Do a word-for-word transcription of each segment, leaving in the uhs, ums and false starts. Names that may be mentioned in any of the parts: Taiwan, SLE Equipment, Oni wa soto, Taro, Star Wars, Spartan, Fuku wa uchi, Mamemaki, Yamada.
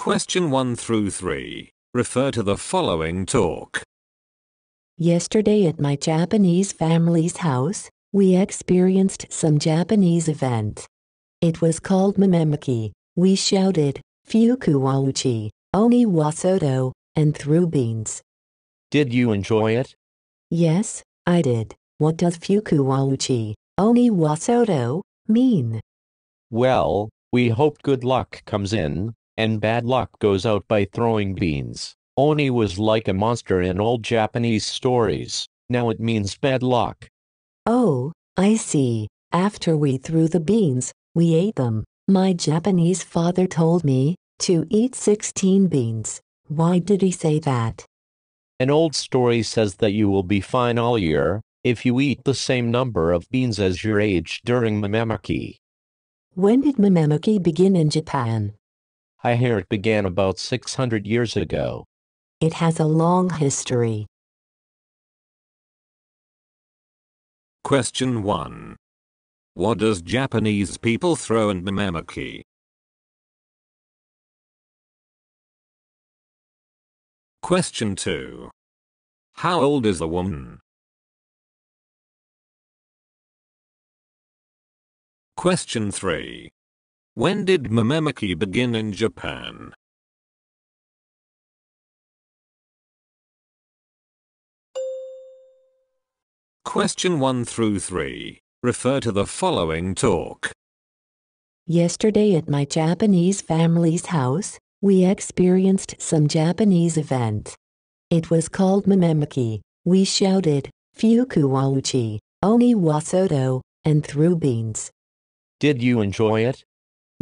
Question one through three. Refer to the following talk. Yesterday at my Japanese family's house, we experienced some Japanese event. It was called Mamemaki. We shouted, Fuku wa uchi, Oni wa soto, and threw beans. Did you enjoy it? Yes, I did. What does Fuku wa uchi, Oni wa soto, mean? Well, we hope good luck comes in, and bad luck goes out by throwing beans. Oni was like a monster in old Japanese stories. Now it means bad luck. Oh, I see. After we threw the beans, we ate them. My Japanese father told me to eat sixteen beans. Why did he say that? An old story says that you will be fine all year if you eat the same number of beans as your age during Mamemaki. When did Mamemaki begin in Japan? I hear it began about six hundred years ago. It has a long history. Question one. What does Japanese people throw in Mamemaki? Question two. How old is the woman? Question three. When did Mamemaki begin in Japan? Question one through three. Refer to the following talk. Yesterday at my Japanese family's house, we experienced some Japanese event. It was called Mamemaki. We shouted, Fuku wa uchi, Oni wa soto, and threw beans. Did you enjoy it?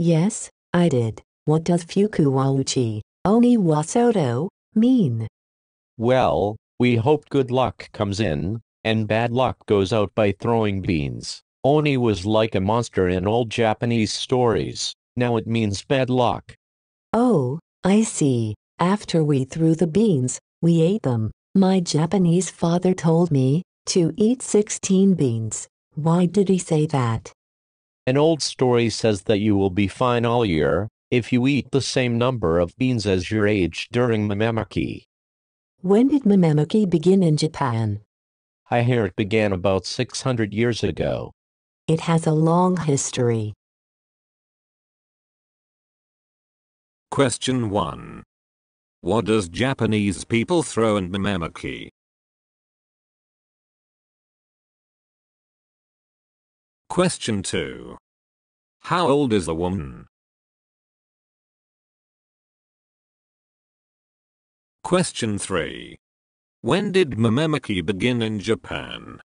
Yes, I did. What does Fuku wa uchi, Oni wa soto, mean? Well, we hope good luck comes in, and bad luck goes out by throwing beans. Oni was like a monster in old Japanese stories. Now it means bad luck. Oh, I see. After we threw the beans, we ate them. My Japanese father told me to eat sixteen beans. Why did he say that? An old story says that you will be fine all year if you eat the same number of beans as your age during Mamemaki. When did Mamemaki begin in Japan? I hear it began about six hundred years ago. It has a long history. Question one. What does Japanese people throw in Mamemaki? Question two. How old is the woman? Question three. When did Mamemaki begin in Japan?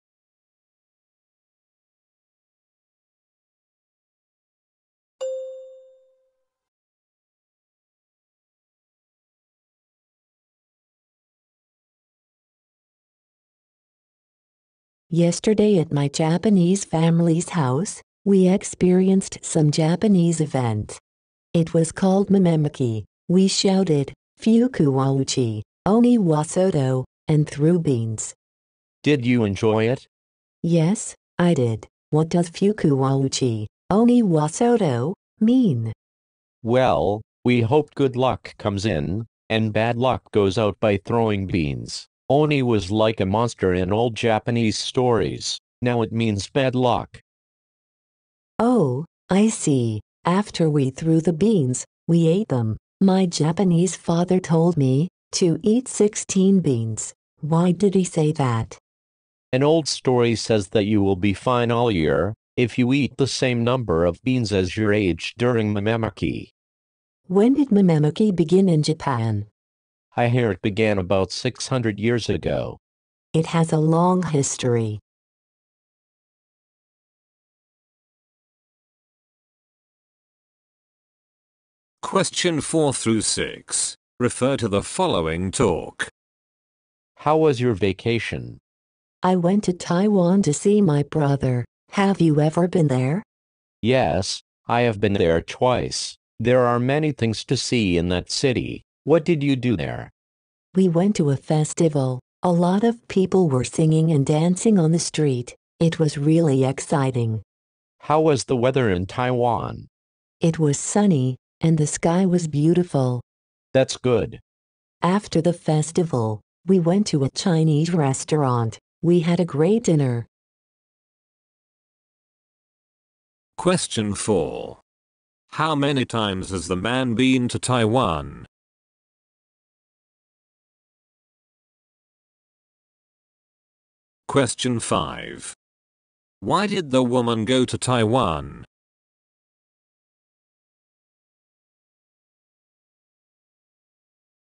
Yesterday at my Japanese family's house, we experienced some Japanese event. It was called Mamemaki. We shouted, Fuku wa uchi, Oni wa soto, and threw beans. Did you enjoy it? Yes, I did. What does Fuku wa uchi, Oni wa soto, mean? Well, we hope good luck comes in, and bad luck goes out by throwing beans. Oni was like a monster in old Japanese stories. Now it means bad luck. Oh, I see. After we threw the beans, we ate them. My Japanese father told me to eat sixteen beans. Why did he say that? An old story says that you will be fine all year if you eat the same number of beans as your age during Mamemaki. When did Mamemaki begin in Japan? I hear it began about six hundred years ago. It has a long history. Question four through six. Refer to the following talk. How was your vacation? I went to Taiwan to see my brother. Have you ever been there? Yes, I have been there twice. There are many things to see in that city. What did you do there? We went to a festival. A lot of people were singing and dancing on the street. It was really exciting. How was the weather in Taiwan? It was sunny, and the sky was beautiful. That's good. After the festival, we went to a Chinese restaurant. We had a great dinner. Question four. How many times has the man been to Taiwan? Question five. Why did the woman go to Taiwan?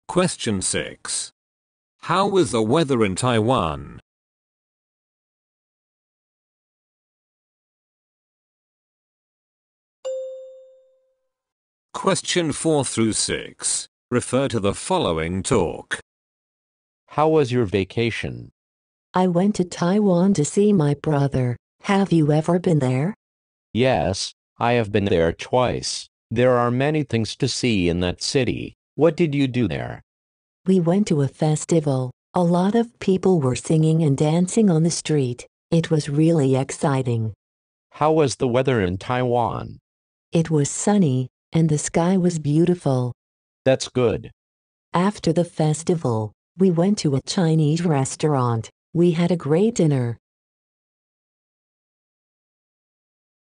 Question six. How was the weather in Taiwan? Question four through six. Refer to the following talk. How was your vacation? I went to Taiwan to see my brother. Have you ever been there? Yes, I have been there twice. There are many things to see in that city. What did you do there? We went to a festival. A lot of people were singing and dancing on the street. It was really exciting. How was the weather in Taiwan? It was sunny, and the sky was beautiful. That's good. After the festival, we went to a Chinese restaurant. We had a great dinner.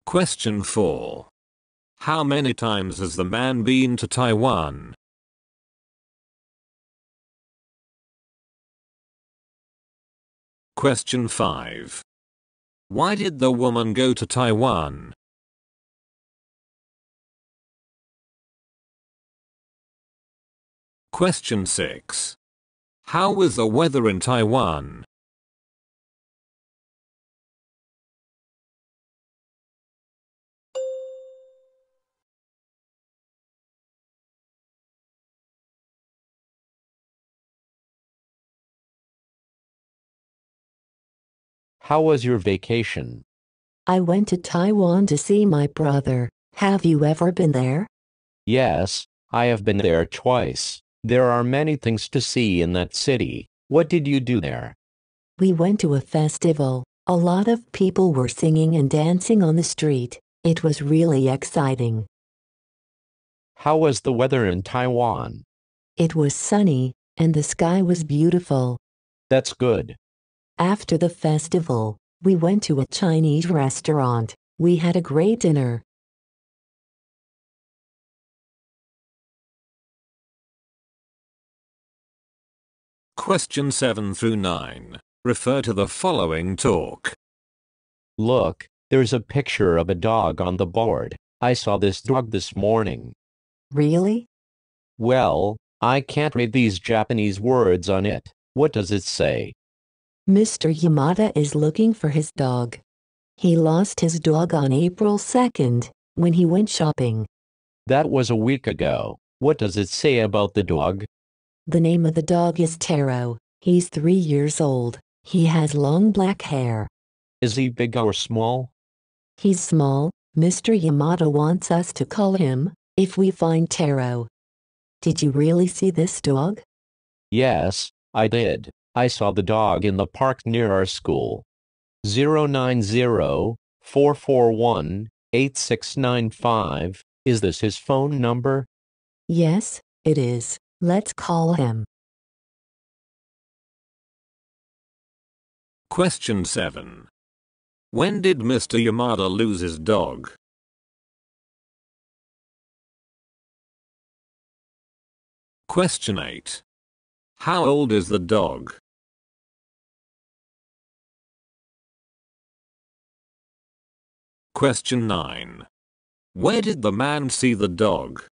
Question four. How many times has the man been to Taiwan? Question five. Why did the woman go to Taiwan? Question six. How was the weather in Taiwan? How was your vacation? I went to Taiwan to see my brother. Have you ever been there? Yes, I have been there twice. There are many things to see in that city. What did you do there? We went to a festival. A lot of people were singing and dancing on the street. It was really exciting. How was the weather in Taiwan? It was sunny, and the sky was beautiful. That's good. After the festival, we went to a Chinese restaurant. We had a great dinner. Question seven through nine. Refer to the following talk. Look, there's a picture of a dog on the board. I saw this dog this morning. Really? Well, I can't read these Japanese words on it. What does it say? Mister Yamada is looking for his dog. He lost his dog on April second, when he went shopping. That was a week ago. What does it say about the dog? The name of the dog is Taro. He's three years old. He has long black hair. Is he big or small? He's small. Mister Yamada wants us to call him, if we find Taro. Did you really see this dog? Yes, I did. I saw the dog in the park near our school. zero nine zero, four four one, eight six nine five. Is this his phone number? Yes, it is. Let's call him. Question seven. When did Mister Yamada lose his dog? Question eight. How old is the dog? Question nine. Where did the man see the dog?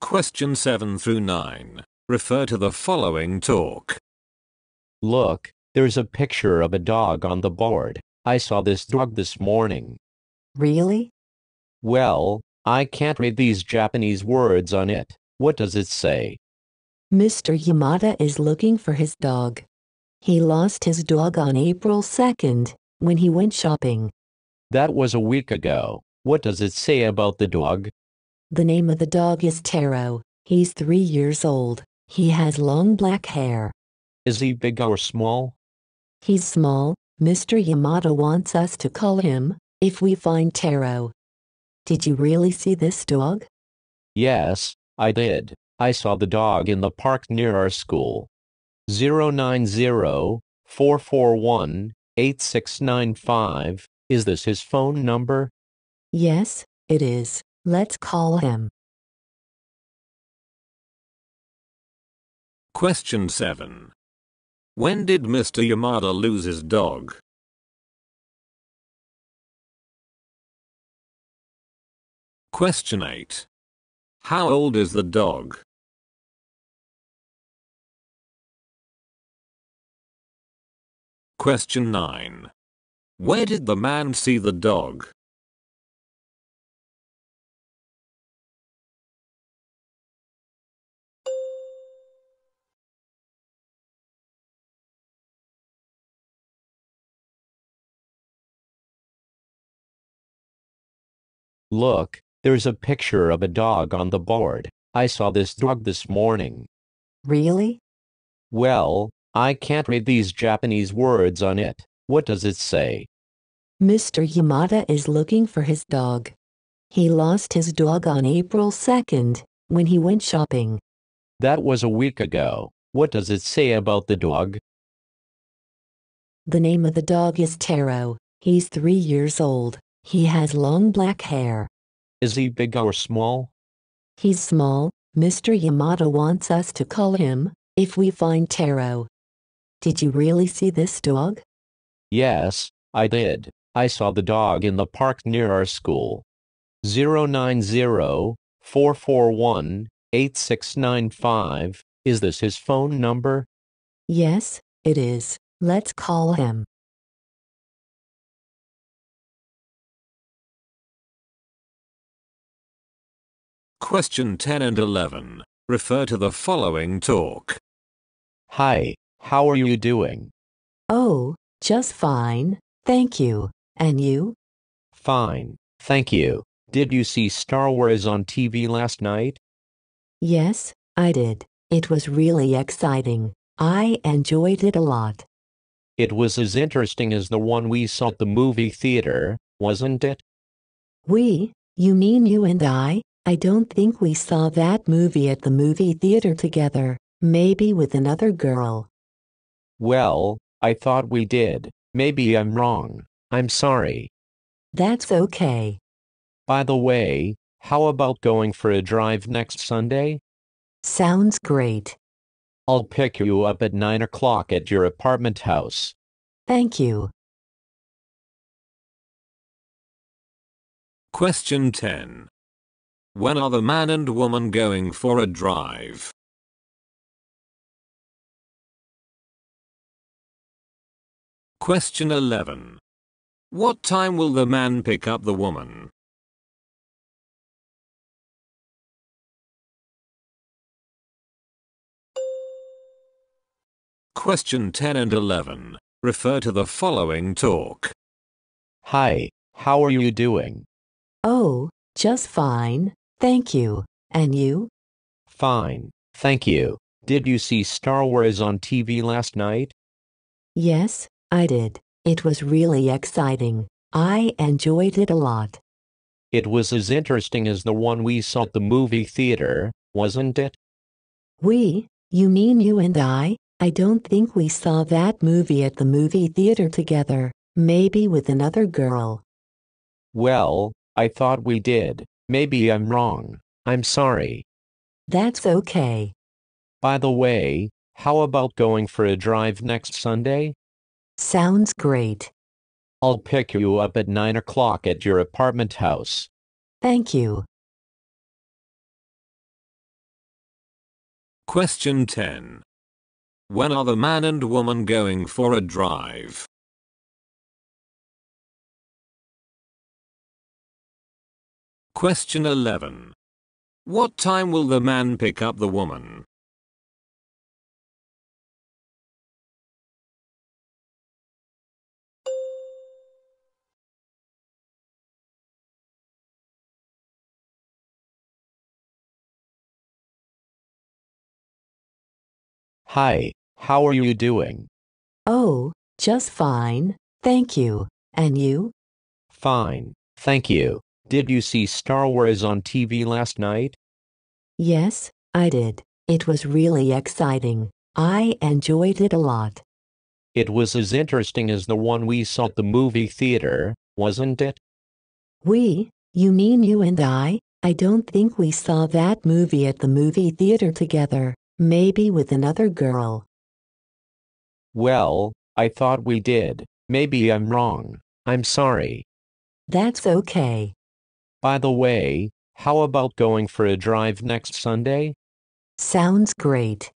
Question seven through nine. Refer to the following talk. Look, there's a picture of a dog on the board. I saw this dog this morning. Really? Well, I can't read these Japanese words on it. What does it say? Mister Yamada is looking for his dog. He lost his dog on April second, when he went shopping. That was a week ago. What does it say about the dog? The name of the dog is Taro. He's three years old. He has long black hair. Is he big or small? He's small. Mister Yamada wants us to call him, if we find Taro. Did you really see this dog? Yes, I did. I saw the dog in the park near our school. zero nine zero, four four one, eight six nine five. Is this his phone number? Yes, it is. Let's call him. Question seven. When did Mister Yamada lose his dog? Question eight. How old is the dog? Question nine. Where did the man see the dog? Look, there's a picture of a dog on the board. I saw this dog this morning. Really? Well, I can't read these Japanese words on it. What does it say? Mister Yamada is looking for his dog. He lost his dog on April second, when he went shopping. That was a week ago. What does it say about the dog? The name of the dog is Taro. He's three years old. He has long black hair. Is he big or small? He's small. Mister Yamada wants us to call him if we find Taro. Did you really see this dog? Yes, I did. I saw the dog in the park near our school. zero nine zero, four four one, eight six nine five. Is this his phone number? Yes, it is. Let's call him. Question ten and eleven. Refer to the following talk. Hi, how are you doing? Oh, just fine, thank you. And you? Fine, thank you. Did you see Star Wars on T V last night? Yes, I did. It was really exciting. I enjoyed it a lot. It was as interesting as the one we saw at the movie theater, wasn't it? We? You mean you and I? I don't think we saw that movie at the movie theater together, maybe with another girl. Well, I thought we did. Maybe I'm wrong. I'm sorry. That's okay. By the way, how about going for a drive next Sunday? Sounds great. I'll pick you up at nine o'clock at your apartment house. Thank you. Question ten. When are the man and woman going for a drive? Question eleven. What time will the man pick up the woman? Question ten and eleven. Refer to the following talk. Hi, how are you doing? Oh, just fine. Thank you. And you? Fine, thank you. Did you see Star Wars on T V last night? Yes, I did. It was really exciting. I enjoyed it a lot. It was as interesting as the one we saw at the movie theater, wasn't it? We? You mean you and I? I don't think we saw that movie at the movie theater together, maybe with another girl. Well, I thought we did. Maybe I'm wrong. I'm sorry. That's okay. By the way, how about going for a drive next Sunday? Sounds great. I'll pick you up at nine o'clock at your apartment house. Thank you. Question ten. When are the man and woman going for a drive? Question eleven. What time will the man pick up the woman? Hi, how are you doing? Oh, just fine, thank you. And you? Fine, thank you. Did you see Star Wars on T V last night? Yes, I did. It was really exciting. I enjoyed it a lot. It was as interesting as the one we saw at the movie theater, wasn't it? We? You mean you and I? I don't think we saw that movie at the movie theater together, maybe with another girl. Well, I thought we did. Maybe I'm wrong. I'm sorry. That's okay. By the way, how about going for a drive next Sunday? Sounds great.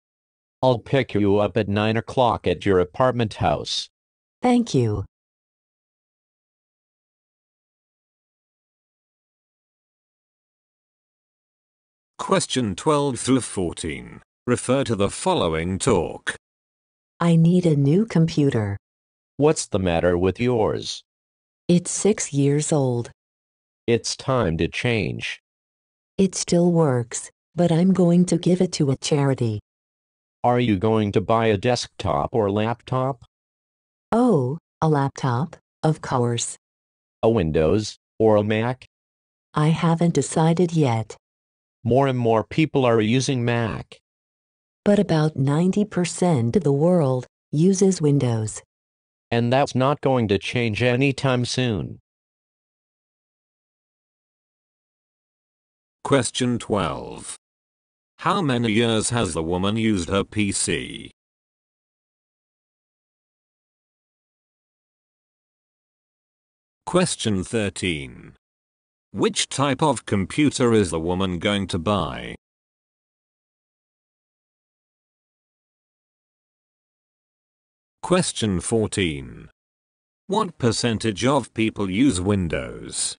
I'll pick you up at nine o'clock at your apartment house. Thank you. Question twelve through fourteen. Refer to the following talk. I need a new computer. What's the matter with yours? It's six years old. It's time to change. It still works, but I'm going to give it to a charity. Are you going to buy a desktop or laptop? Oh, a laptop, of course. A Windows or a Mac? I haven't decided yet. More and more people are using Mac. But about ninety percent of the world uses Windows. And that's not going to change anytime soon. Question twelve. How many years has the woman used her P C? Question thirteen. Which type of computer is the woman going to buy? Question fourteen. What percentage of people use Windows?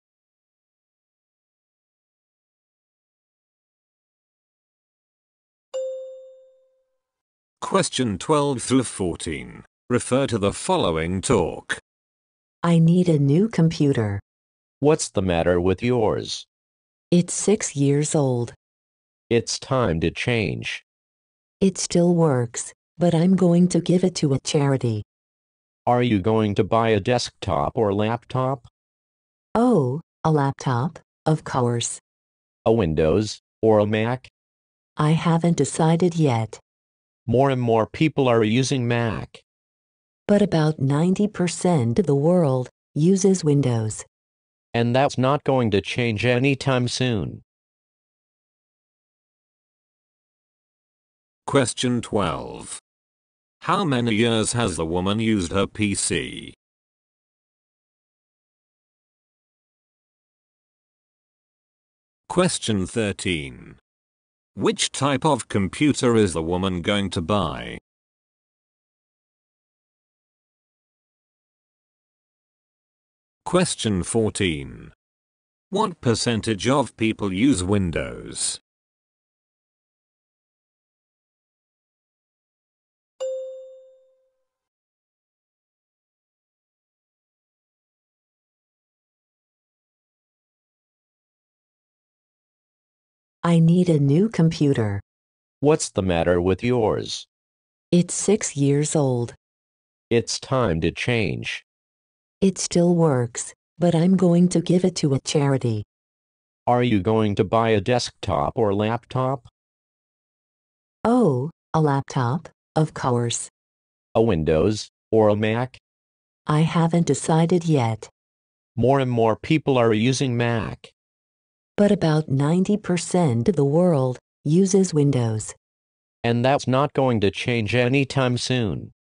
Question twelve through fourteen. Refer to the following talk. I need a new computer. What's the matter with yours? It's six years old. It's time to change. It still works, but I'm going to give it to a charity. Are you going to buy a desktop or laptop? Oh, a laptop, of course. A Windows or a Mac? I haven't decided yet. More and more people are using Mac. But about ninety percent of the world uses Windows. And that's not going to change anytime soon. Question twelve. How many years has the woman used her P C? Question thirteen. Which type of computer is the woman going to buy? Question fourteen. What percentage of people use Windows? I need a new computer. What's the matter with yours? It's six years old. It's time to change. It still works, but I'm going to give it to a charity. Are you going to buy a desktop or laptop? Oh, a laptop, of course. A Windows or a Mac? I haven't decided yet. More and more people are using Mac. But about ninety percent of the world uses Windows. And that's not going to change anytime soon.